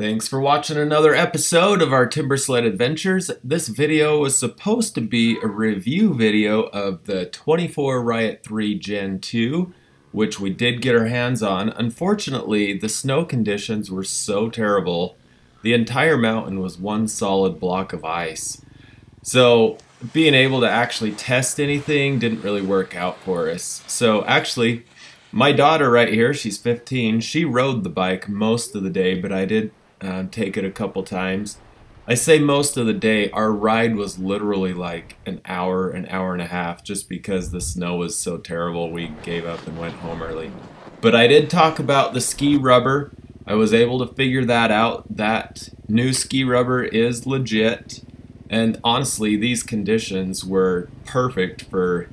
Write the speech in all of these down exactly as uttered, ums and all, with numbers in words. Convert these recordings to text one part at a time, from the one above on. Thanks for watching another episode of our Timbersled Adventures. This video was supposed to be a review video of the twenty-four Riot three Gen two, which we did get our hands on. Unfortunately, the snow conditions were so terrible, the entire mountain was one solid block of ice. So being able to actually test anything didn't really work out for us. So actually, my daughter right here, she's fifteen, she rode the bike most of the day, but I did Uh, take it a couple times. I say most of the day. Our ride was literally like an hour, an hour and a half, just because the snow was so terrible we gave up and went home early. But I did talk about the ski rubber. I was able to figure that out. That new ski rubber is legit, and honestly these conditions were perfect for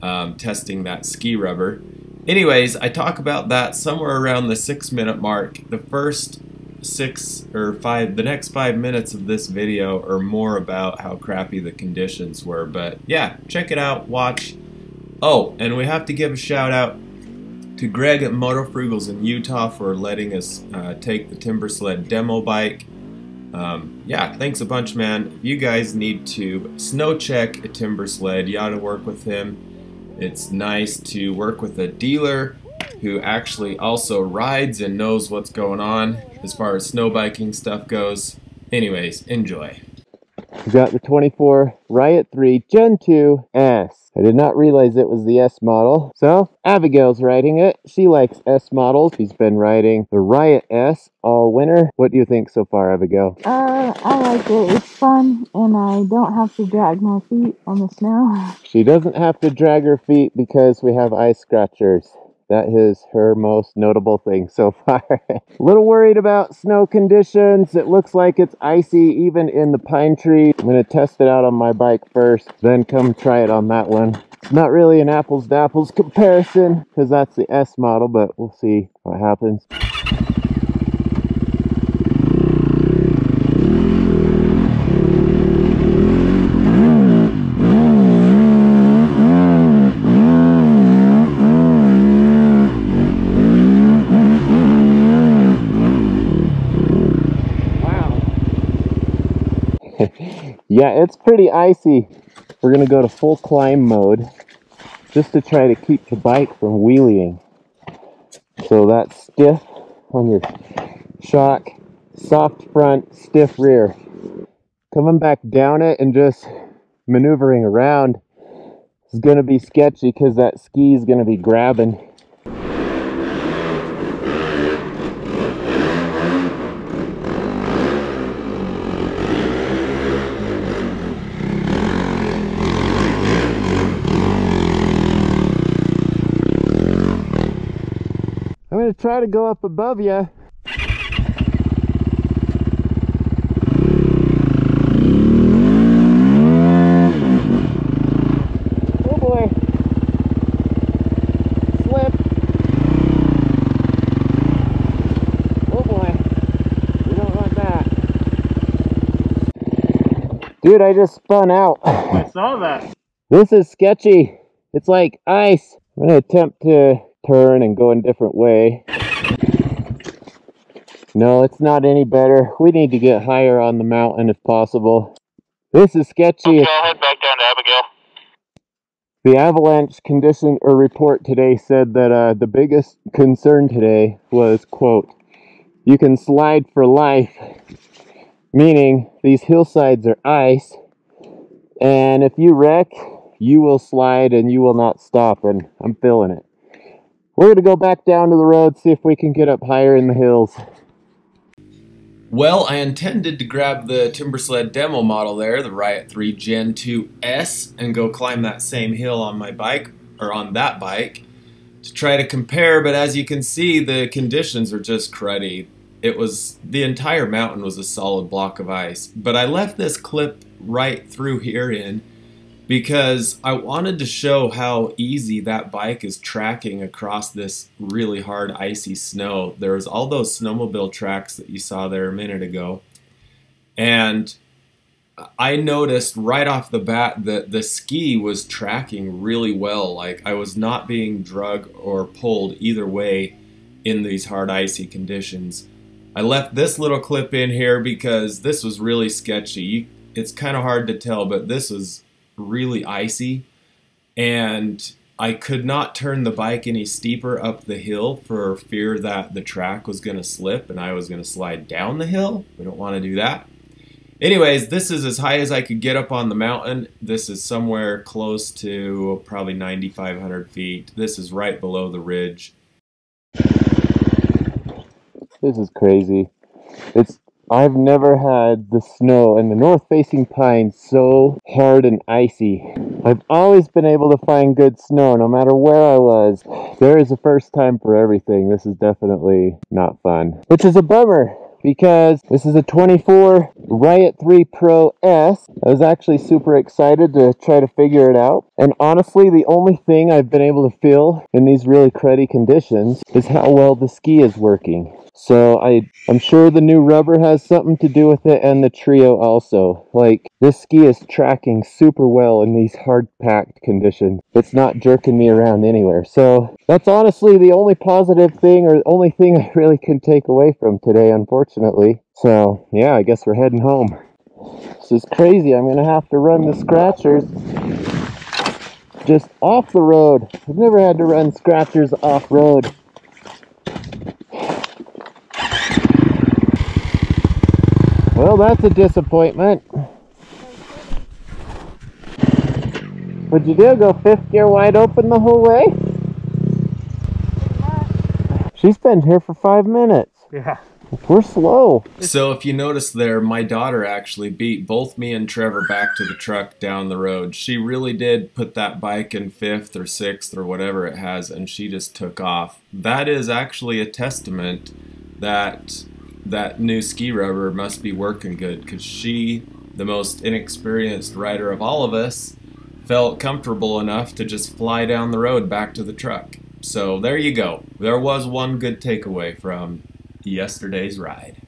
um, testing that ski rubber. Anyways, I talk about that somewhere around the six minute mark. The first six or five the next five minutes of this video are more about how crappy the conditions were, but yeah, check it out, watch. Oh, and we have to give a shout out to Greg at Moto Frugals in Utah for letting us uh, take the Timbersled demo bike. Um, yeah, thanks a bunch, man. If you guys need to snow check a Timbersled, you ought to work with him. It's nice to work with a dealer who actually also rides and knows what's going on as far as snow biking stuff goes. Anyways, enjoy. We got the twenty-four Riot three Gen two S. I did not realize it was the S model. So Abigail's riding it. She likes S models. She's been riding the Riot S all winter. What do you think so far, Abigail? Uh, I like it. It's fun, and I don't have to drag my feet on the snow. She doesn't have to drag her feet because we have ice scratchers. That is her most notable thing so far. A little worried about snow conditions. It looks like it's icy even in the pine tree. I'm going to test it out on my bike first, then come try it on that one. It's not really an apples to apples comparison because that's the S model, but we'll see what happens. Yeah, it's pretty icy. We're gonna go to full climb mode just to try to keep the bike from wheeling. So that's stiff on your shock, soft front, stiff rear. Coming back down it and just maneuvering around is gonna be sketchy because that ski is gonna be grabbing. I'm going to try to go up above you. Oh boy. Slip. Oh boy. We don't want that. Dude, I just spun out. I saw that. This is sketchy. It's like ice. I'm going to attempt to turn and go in a different way. No, it's not any better. We need to get higher on the mountain if possible. This is sketchy. Okay, I'll head back down to Abigail. The avalanche condition or report today said that uh, the biggest concern today was, quote, you can slide for life, meaning these hillsides are ice, and if you wreck, you will slide and you will not stop, and I'm feeling it. We're going to go back down to the road, see if we can get up higher in the hills. Well, I intended to grab the Timbersled demo model there, the Riot three Gen two S, and go climb that same hill on my bike, or on that bike, to try to compare, but as you can see, the conditions are just cruddy. It was, the entire mountain was a solid block of ice, but I left this clip right through here in, because I wanted to show how easy that bike is tracking across this really hard icy snow. There's all those snowmobile tracks that you saw there a minute ago. And I noticed right off the bat that the ski was tracking really well. Like I was not being dragged or pulled either way in these hard icy conditions. I left this little clip in here because this was really sketchy. It's kind of hard to tell, but this was really icy, and I could not turn the bike any steeper up the hill for fear that the track was going to slip and I was going to slide down the hill. We don't want to do that. Anyways, this is as high as I could get up on the mountain. This is somewhere close to probably ninety-five hundred feet. This is right below the ridge. This is crazy. It's I've never had the snow and the north-facing pine so hard and icy. I've always been able to find good snow no matter where I was. There is a first time for everything. This is definitely not fun, which is a bummer, because this is a twenty-four Riot three Pro S. I was actually super excited to try to figure it out. And honestly, the only thing I've been able to feel in these really cruddy conditions is how well the ski is working. So I, I'm sure the new rubber has something to do with it, and the Trio also. Like, this ski is tracking super well in these hard-packed conditions. It's not jerking me around anywhere. So that's honestly the only positive thing, or the only thing I really can take away from today, unfortunately. So yeah, I guess we're heading home. This is crazy. I'm gonna have to run the scratchers just off the road. I've never had to run scratchers off road. Well, that's a disappointment. What'd you do? Go fifth gear wide open the whole way? She's been here for five minutes. Yeah. We're slow. So if you notice there, my daughter actually beat both me and Trevor back to the truck down the road. She really did put that bike in fifth or sixth or whatever it has, and she just took off. That is actually a testament that that new ski rubber must be working good, because she, the most inexperienced rider of all of us, felt comfortable enough to just fly down the road back to the truck. So there you go. There was one good takeaway from yesterday's ride.